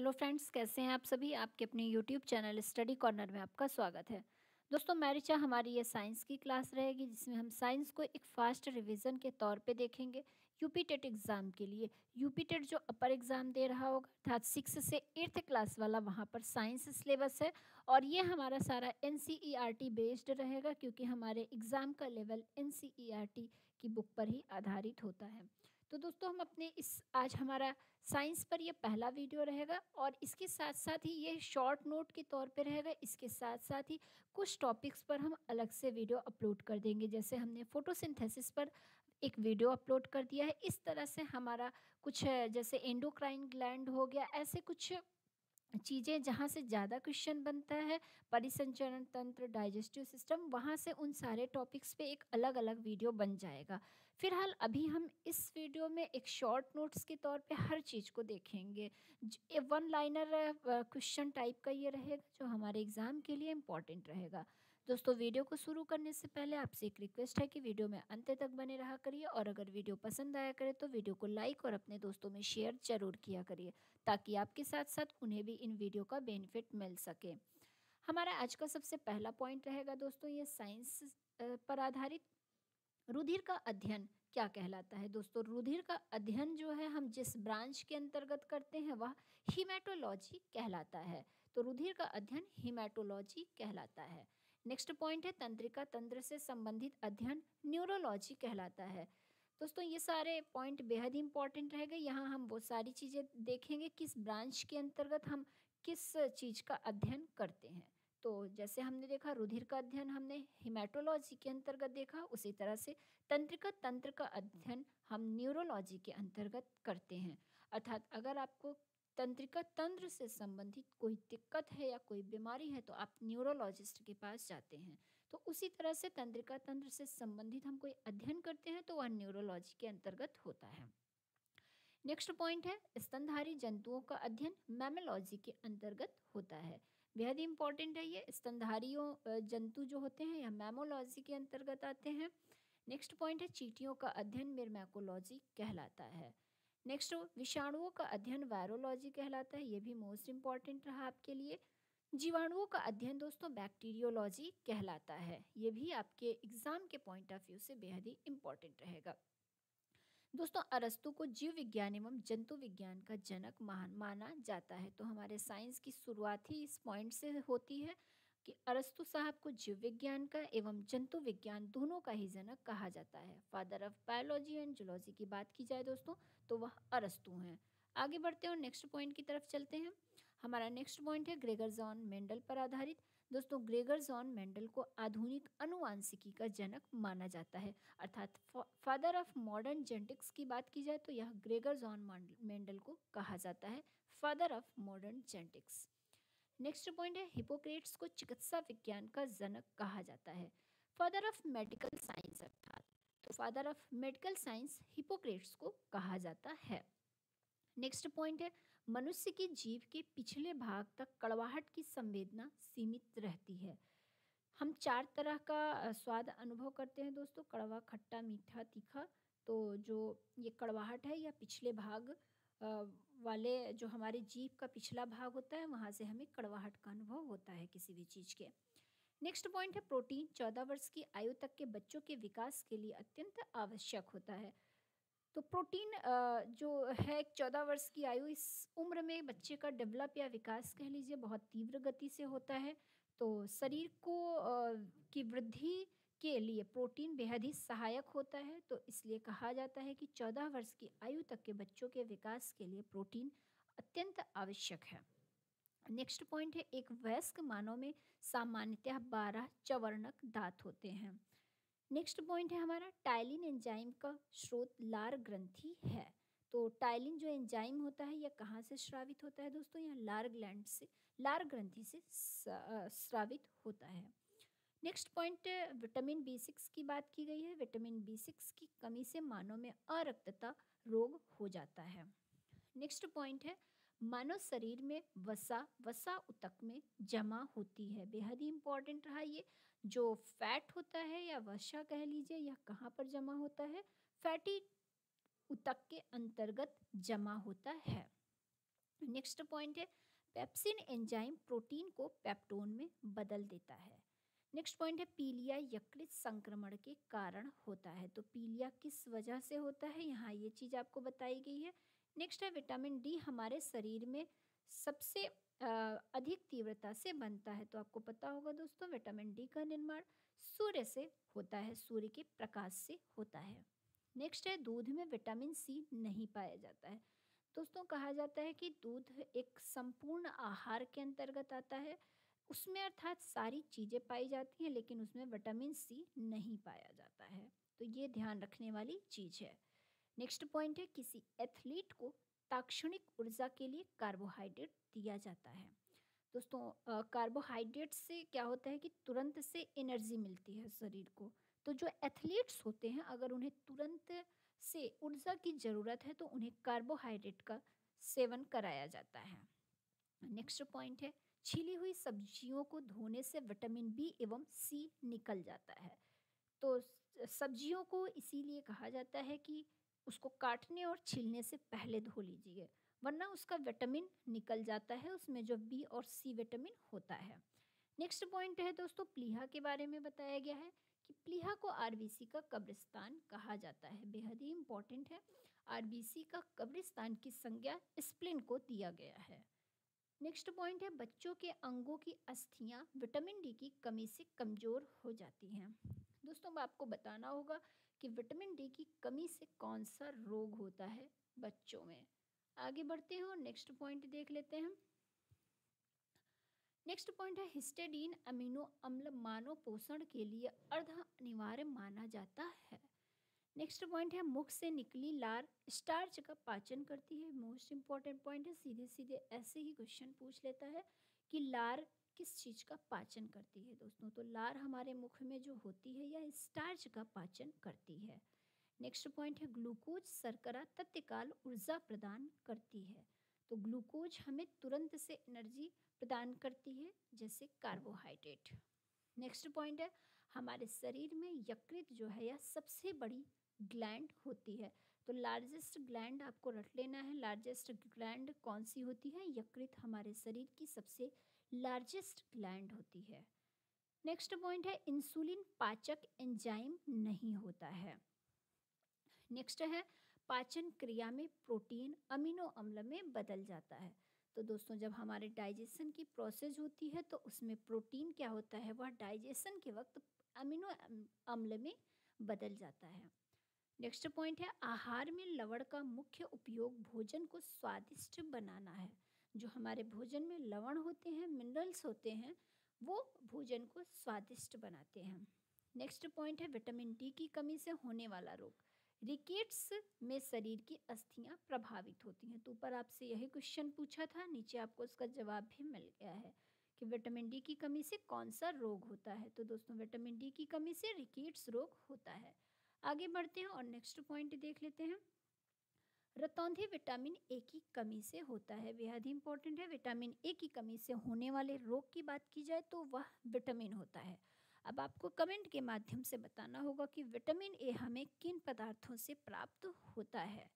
Hello friends, कैसे हैं आप सभी। आपके अपने यूट्यूब चैनल स्टडी कॉर्नर में आपका स्वागत है। दोस्तों मैरिचा हमारी ये साइंस की क्लास रहेगी जिसमें हम साइंस को एक फास्ट रिवीजन के तौर पे देखेंगे यूपीटेट एग्ज़ाम के लिए। यूपीटेट जो अपर एग्ज़ाम दे रहा होगा अर्थात 6 से 8 क्लास वाला, वहाँ पर साइंस सिलेबस है और ये हमारा सारा NCERT बेस्ड रहेगा क्योंकि हमारे एग्ज़ाम का लेवल NCERT की बुक पर ही आधारित होता है। तो दोस्तों हम अपने आज हमारा साइंस पर ये पहला वीडियो रहेगा और इसके साथ साथ ही ये शॉर्ट नोट के तौर पे रहेगा। इसके साथ साथ ही कुछ टॉपिक्स पर हम अलग से वीडियो अपलोड कर देंगे, जैसे हमने फोटोसिंथेसिस पर एक वीडियो अपलोड कर दिया है। इस तरह से हमारा कुछ जैसे एंडोक्राइन ग्लैंड हो गया, ऐसे कुछ चीज़ें जहाँ से ज़्यादा क्वेश्चन बनता है, परिसंचरण तंत्र, डाइजेस्टिव सिस्टम, वहाँ से उन सारे टॉपिक्स पे एक अलग अलग वीडियो बन जाएगा। फिलहाल अभी हम इस वीडियो में एक शॉर्ट नोट्स के तौर पे हर चीज़ को देखेंगे। वन लाइनर क्वेश्चन टाइप का ये रहेगा जो हमारे एग्ज़ाम के लिए इम्पॉर्टेंट रहेगा। दोस्तों वीडियो को शुरू करने से पहले आपसे एक रिक्वेस्ट है कि वीडियो में अंत तक बने रहा करिए और अगर वीडियो पसंद आया करे तो वीडियो को लाइक और अपने दोस्तों में शेयर जरूर किया करिए ताकि आपके साथ साथ उन्हें भी इन वीडियो का बेनिफिट मिल सके। हमारा आज का सबसे पहला पॉइंट रहेगा दोस्तों ये साइंस पर आधारित रुधिर का अध्ययन क्या कहलाता है। दोस्तों रुधिर का अध्ययन जो है हम जिस ब्रांच के अंतर्गत करते हैं वह हीमेटोलॉजी कहलाता है। तो रुधिर का अध्ययन हीमेटोलॉजी कहलाता है। नेक्स्ट पॉइंट है तंत्रिका तंत्र से संबंधित अध्ययन न्यूरोलॉजी कहलाता है। दोस्तों ये सारे पॉइंट बेहद इंपॉर्टेंट रहेगा। यहाँ हम वो सारी चीज़ें देखेंगे किस ब्रांच के अंतर्गत हम किस चीज़ का अध्ययन करते हैं। तो जैसे हमने देखा रुधिर का अध्ययन हमने हीमेटोलॉजी के अंतर्गत देखा, उसी तरह से तंत्रिका तंत्र का अध्ययन हम न्यूरोलॉजी के अंतर्गत करते हैं। अर्थात अगर आपको तंत्रिका तंत्र से संबंधित कोई दिक्कत है या कोई बीमारी है तो आप न्यूरोलॉजिस्ट के पास जाते हैं। तो उसी तरह से तंत्रिका तंत्र से संबंधित हम कोई अध्ययन करते हैं तो वह न्यूरोलॉजी के अंतर्गत होता है। नेक्स्ट पॉइंट है स्तनधारी जंतुओं का अध्ययन मैमोलॉजी के अंतर्गत होता है। बेहद इंपॉर्टेंट है ये, स्तनधारियों जंतु जो होते हैं या मैमोलॉजी के अंतर्गत आते हैं। नेक्स्ट पॉइंट है चींटियों का अध्ययन मिर्मेकोलॉजी कहलाता है। नेक्स्ट विषाणुओं का अध्ययन वायरोलॉजी कहलाता है, ये भी मोस्ट इम्पॉर्टेंट रहा आपके लिए। जीवाणुओं का अध्ययन दोस्तों बैक्टीरियोलॉजी कहलाता है, ये भी आपके एग्जाम के पॉइंट ऑफ व्यू से बेहद ही इम्पॉर्टेंट रहेगा। दोस्तों अरस्तु को जीव विज्ञान एवं जंतु विज्ञान का जनक माना जाता है। तो हमारे साइंस की शुरुआत ही इस पॉइंट से होती है कि अरस्तु साहब को जीव विज्ञान का एवं जंतु विज्ञान दोनों का ही जनक कहा जाता है। Father of biology and zoology की बात की जाए दोस्तों तो वह अरस्तु हैं। आगे बढ़ते हैं और नेक्स्ट पॉइंट की तरफ चलते हैं। हमारा नेक्स्ट पॉइंट है ग्रेगर जॉन मेंडल पर आधारित। दोस्तों ग्रेगर जॉन मेंडल को आधुनिक अनुवांशिकी का जनक माना जाता है। अर्थात फादर ऑफ मॉडर्न जेनेटिक्स की बात की जाए तो यह ग्रेगर जॉन मेंडल को कहा जाता है father of modern genetics. Next point है हिपोक्रेट्स को चिकित्सा विज्ञान का जनक कहा जाता है, फादर ऑफ मेडिकल साइंस। अर्थात तो father of medical science Hippocrates को कहा जाता है। नेक्स्ट पॉइंट है मनुष्य की जीभ के पिछले भाग तक कड़वाहट की संवेदना सीमित रहती है। हम 4 तरह का स्वाद अनुभव करते हैं दोस्तों, कड़वा, खट्टा, मीठा, तीखा। तो जो ये कड़वाहट है या पिछले भाग वाले जो हमारे जीभ का पिछला भाग होता है वहाँ से हमें कड़वाहट का अनुभव होता है किसी भी चीज़ के। नेक्स्ट पॉइंट है प्रोटीन 14 वर्ष की आयु तक के बच्चों के विकास के लिए अत्यंत आवश्यक होता है। तो प्रोटीन जो है 14 वर्ष की आयु, इस उम्र में बच्चे का डेवलप या विकास कह लीजिए बहुत तीव्र गति से होता है। तो शरीर को की वृद्धि के लिए प्रोटीन बेहद ही सहायक होता है। तो इसलिए कहा जाता है कि 14 वर्ष की आयु तक के बच्चों के विकास के लिए प्रोटीन अत्यंत आवश्यक है। नेक्स्ट पॉइंट है एक वयस्क मानव में सामान्यतः 12 चवर्णक दांत होते हैं। नेक्स्ट पॉइंट है हमारा टाइलिन एंजाइम का स्रोत लार ग्रंथि है। तो टाइलिन जो एंजाइम होता है यह कहाँ से स्रावित होता है दोस्तों, यह लार ग्लैंड से, लार ग्रंथि से स्रावित होता है। नेक्स्ट पॉइंट विटामिन B6 की बात की गई है। विटामिन B6 की कमी से मानव में अरक्तता रोग हो जाता है। नेक्स्ट पॉइंट है मानव शरीर में वसा ऊतक में जमा होती है। बेहद ही इम्पॉर्टेंट रहा ये, जो फैट होता है या वसा कह लीजिए यह कहाँ पर जमा होता है, फैटी ऊतक के अंतर्गत जमा होता है। नेक्स्ट पॉइंट है पेप्सिन एंजाइम प्रोटीन को पेप्टोन में बदल देता है। नेक्स्ट पॉइंट है पीलिया यकृत संक्रमण के कारण होता है, तो पीलिया किस वजह से होता है यहाँ ये चीज़ आपको बताई गई है। नेक्स्ट है विटामिन डी हमारे शरीर में सबसे अधिक तीव्रता से बनता है, तो आपको पता होगा दोस्तों विटामिन डी का निर्माण सूर्य से होता है, सूर्य के प्रकाश से होता है। नेक्स्ट है दूध में विटामिन सी नहीं पाया जाता है। दोस्तों कहा जाता है कि दूध एक संपूर्ण आहार के अंतर्गत आता है, उसमें अर्थात सारी चीज़ें पाई जाती हैं, लेकिन उसमें विटामिन सी नहीं पाया जाता है, तो ये ध्यान रखने वाली चीज़ है। नेक्स्ट पॉइंट है किसी एथलीट को तात्क्षणिक ऊर्जा के लिए कार्बोहाइड्रेट दिया जाता है। दोस्तों कार्बोहाइड्रेट से क्या होता है कि तुरंत से एनर्जी मिलती है शरीर को, तो जो एथलीट्स होते हैं अगर उन्हें तुरंत से ऊर्जा की ज़रूरत है तो उन्हें कार्बोहाइड्रेट का सेवन कराया जाता है। नेक्स्ट पॉइंट है छिली हुई सब्जियों को धोने से विटामिन बी एवं सी निकल जाता है, तो सब्जियों को इसीलिए कहा जाता है कि उसको काटने और छीलने से पहले धो लीजिए, वरना उसका विटामिन निकल जाता है, उसमें जो बी और सी विटामिन होता है। नेक्स्ट पॉइंट है दोस्तों प्लीहा के बारे में बताया गया है कि प्लीहा को आरबीसी का कब्रिस्तान कहा जाता है, बेहद ही इम्पॉर्टेंट है। आरबीसी का कब्रिस्तान की संज्ञा स्प्लिन को दिया गया है। नेक्स्ट पॉइंट है बच्चों के अंगों की अस्थियां विटामिन डी की कमी से कमज़ोर हो जाती हैं। दोस्तों आपको बताना होगा कि विटामिन डी की कमी से कौन सा रोग होता है बच्चों में। आगे बढ़ते हैं और नेक्स्ट पॉइंट देख लेते हैं। नेक्स्ट पॉइंट है हिस्टिडीन अमीनो अम्ल मानव पोषण के लिए अर्ध अनिवार्य माना जाता है। नेक्स्ट पॉइंट है मुख से निकली लार स्टार्च का पाचन करती है। मोस्ट इम्पॉर्टेंट पॉइंट है, सीधे सीधे ऐसे ही क्वेश्चन पूछ लेता है कि लार किस चीज़ का पाचन करती है। दोस्तों तो लार हमारे मुख में जो होती है या स्टार्च का पाचन करती है। नेक्स्ट पॉइंट है ग्लूकोज शर्करा तत्काल ऊर्जा प्रदान करती है, तो ग्लूकोज हमें तुरंत से एनर्जी प्रदान करती है जैसे कार्बोहाइड्रेट। नेक्स्ट पॉइंट है हमारे शरीर में यकृत जो है यह सबसे बड़ी ग्लैंड होती है, तो लार्जेस्ट ग्लैंड आपको रट लेना है। लार्जेस्ट ग्लैंड कौन सी होती है? यकृत हमारे शरीर की सबसे लार्जेस्ट ग्लैंड होती है। नेक्स्ट पॉइंट है इंसुलिन पाचक एंजाइम नहीं होता है। नेक्स्ट है पाचन क्रिया में प्रोटीन अमीनो अम्ल में बदल जाता है, तो दोस्तों जब हमारे डाइजेशन की प्रोसेस होती है तो उसमें प्रोटीन क्या होता है, वह डाइजेशन के वक्त अमीनो अम्ल में बदल जाता है। नेक्स्ट पॉइंट है आहार में लवण का मुख्य उपयोग भोजन को स्वादिष्ट बनाना है। जो हमारे भोजन में लवण होते हैं, मिनरल्स होते हैं, वो भोजन को स्वादिष्ट बनाते हैं। नेक्स्ट पॉइंट है विटामिन डी की कमी से होने वाला रोग रिकेट्स में शरीर की अस्थियां प्रभावित होती हैं। तो ऊपर आपसे यही क्वेश्चन पूछा था, नीचे आपको उसका जवाब भी मिल गया है कि विटामिन डी की कमी से कौन सा रोग होता है। तो दोस्तों विटामिन डी की कमी से रिकेट्स रोग होता है। आगे बढ़ते हैं और नेक्स्ट पॉइंट देख लेते हैं। रतौंधी विटामिन ए की कमी से होता है, बेहद ही इंपॉर्टेंट है। विटामिन ए की कमी से होने वाले रोग की बात की जाए तो वह विटामिन होता है। अब आपको कमेंट के माध्यम से बताना होगा कि विटामिन ए हमें किन पदार्थों से प्राप्त होता है।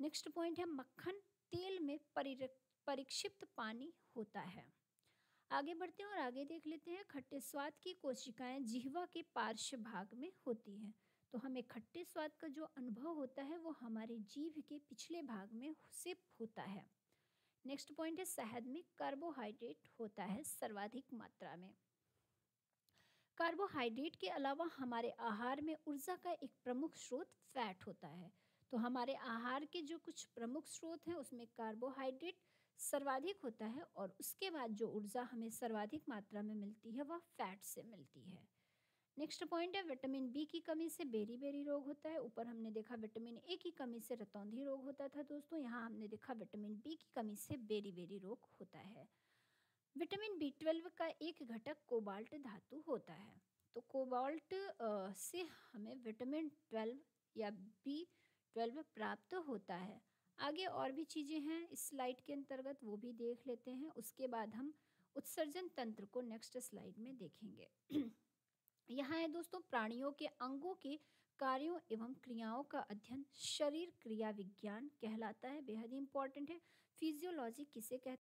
नेक्स्ट पॉइंट है मक्खन तेल में परिक्षिप्त पानी होता है। आगे बढ़ते हैं और आगे देख लेते हैं खट्टे स्वाद की कोशिकाएं जिह्वा के पार्श्व भाग में होती हैं, तो हमें खट्टे स्वाद का जो अनुभव होता है वो हमारे जीभ के पिछले भाग में से होता है। नेक्स्ट पॉइंट है शहद में कार्बोहाइड्रेट होता है सर्वाधिक मात्रा में। कार्बोहाइड्रेट के अलावा हमारे आहार में ऊर्जा का एक प्रमुख स्रोत फैट होता है, तो हमारे आहार के जो कुछ प्रमुख स्रोत हैं उसमें कार्बोहाइड्रेट सर्वाधिक होता है और उसके बाद जो ऊर्जा हमें सर्वाधिक मात्रा में मिलती है वह फैट से मिलती है। नेक्स्ट पॉइंट है विटामिन बी की कमी से बेरी बेरी रोग होता है। ऊपर हमने देखा विटामिन ए की कमी से रतौंधी रोग होता था। दोस्तों यहाँ हमने देखा विटामिन बी की कमी से बेरी बेरी रोग होता है। विटामिन B12 का एक घटक कोबाल्ट धातु होता है, तो कोबाल्ट से हमें विटामिन 12 या B12 प्राप्त होता है। आगे और भी चीज़ें हैं इस स्लाइड के अंतर्गत, वो भी देख लेते हैं। उसके बाद हम उत्सर्जन तंत्र को नेक्स्ट स्लाइड में देखेंगे। यहाँ है दोस्तों प्राणियों के अंगों के कार्यों एवं क्रियाओं का अध्ययन शरीर क्रिया विज्ञान कहलाता है, बेहद ही इम्पॉर्टेंट है। फिजियोलॉजी किसे कहते हैं?